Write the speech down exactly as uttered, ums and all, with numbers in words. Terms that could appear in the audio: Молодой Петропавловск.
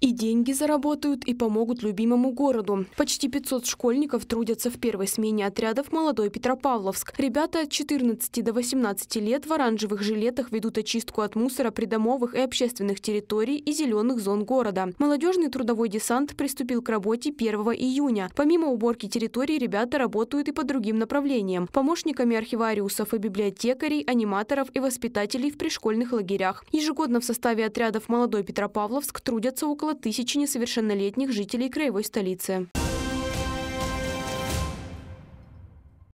И деньги заработают, и помогут любимому городу. Почти пятьсот школьников трудятся в первой смене отрядов «Молодой Петропавловск». Ребята от четырнадцати до восемнадцати лет в оранжевых жилетах ведут очистку от мусора придомовых и общественных территорий и зеленых зон города. Молодежный трудовой десант приступил к работе первого июня. Помимо уборки территории, ребята работают и по другим направлениям – помощниками архивариусов и библиотекарей, аниматоров и воспитателей в пришкольных лагерях. Ежегодно в составе отрядов «Молодой Петропавловск» трудятся около тысячи несовершеннолетних жителей краевой столицы.